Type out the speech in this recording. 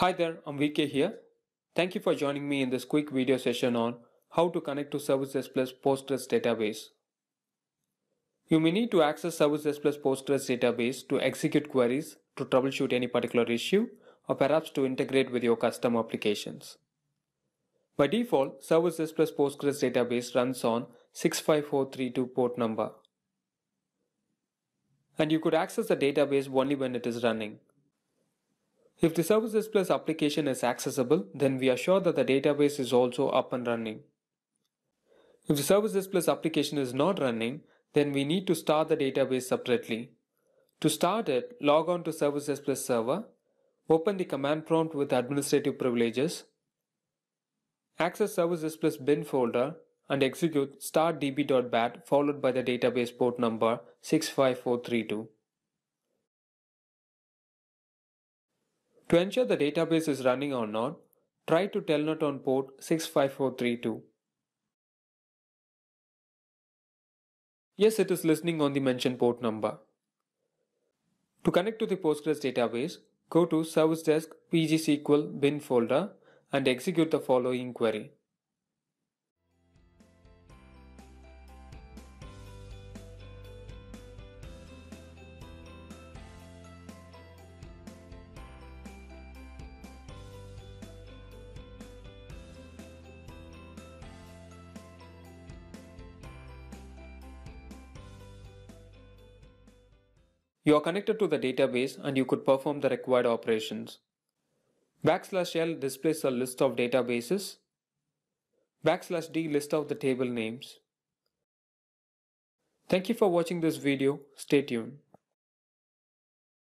Hi there, I'm VK here. Thank you for joining me in this quick video session on how to connect to ServiceDesk Plus Postgres database. You may need to access ServiceDesk Plus Postgres database to execute queries, to troubleshoot any particular issue, or perhaps to integrate with your custom applications. By default, ServiceDesk Plus Postgres database runs on 65432 port number. And you could access the database only when it is running. If the ServiceDesk Plus application is accessible, then we are sure that the database is also up and running. If the ServiceDesk Plus application is not running, then we need to start the database separately. To start it, log on to ServiceDesk Plus server, open the command prompt with administrative privileges, access ServiceDesk Plus bin folder and execute startdb.bat followed by the database port number 65432. To ensure the database is running or not, try to telnet on port 65432. Yes, it is listening on the mentioned port number. To connect to the Postgres database, go to ServiceDesk PostgreSQL bin folder and execute the following query. You are connected to the database and you could perform the required operations. \L displays a list of databases. \D list of the table names. Thank you for watching this video. Stay tuned.